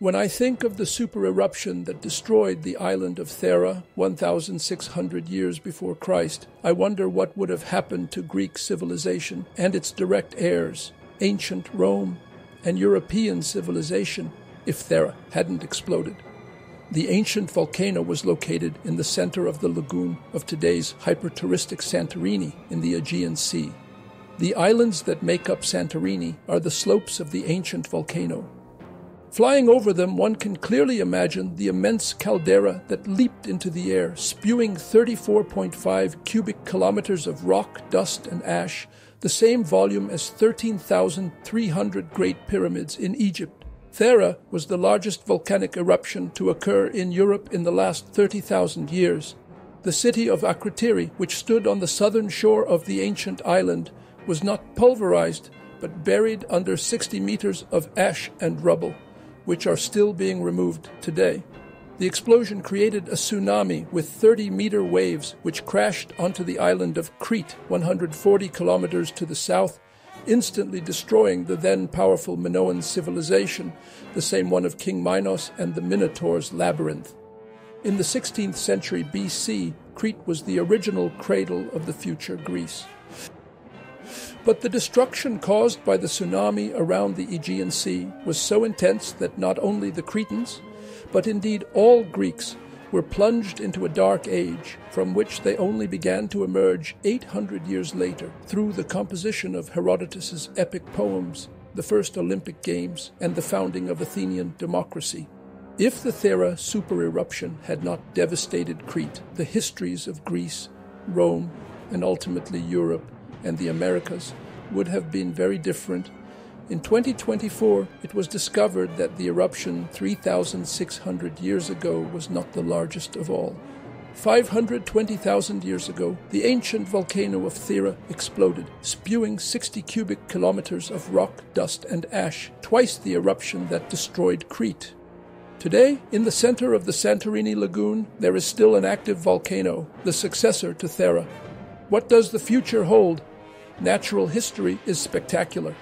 When I think of the supereruption that destroyed the island of Thera 1,600 years before Christ, I wonder what would have happened to Greek civilization and its direct heirs, ancient Rome and European civilization, if Thera hadn't exploded. The ancient volcano was located in the center of the lagoon of today's hyperturistic Santorini in the Aegean Sea. The islands that make up Santorini are the slopes of the ancient volcano. Flying over them, one can clearly imagine the immense caldera that leaped into the air, spewing 34.5 cubic kilometers of rock, dust, and ash, the same volume as 13,300 great pyramids in Egypt. Thera was the largest volcanic eruption to occur in Europe in the last 30,000 years. The city of Akrotiri, which stood on the southern shore of the ancient island, was not pulverized but buried under 60 meters of ash and rubble, which are still being removed today. The explosion created a tsunami with 30-meter waves which crashed onto the island of Crete, 140 kilometers to the south, instantly destroying the then powerful Minoan civilization, the same one of King Minos and the Minotaur's labyrinth. In the 16th century BC, Crete was the original cradle of the future Greece. But the destruction caused by the tsunami around the Aegean Sea was so intense that not only the Cretans, but indeed all Greeks, were plunged into a dark age from which they only began to emerge 800 years later through the composition of Herodotus's epic poems, the first Olympic Games, and the founding of Athenian democracy. If the Thera supereruption had not devastated Crete, the histories of Greece, Rome, and ultimately Europe and the Americas would have been very different. In 2024, it was discovered that the eruption 3,600 years ago was not the largest of all. 520,000 years ago, the ancient volcano of Thera exploded, spewing 60 cubic kilometers of rock, dust, and ash, twice the eruption that destroyed Crete. Today, in the center of the Santorini Lagoon, there is still an active volcano, the successor to Thera. What does the future hold? Natural history is spectacular.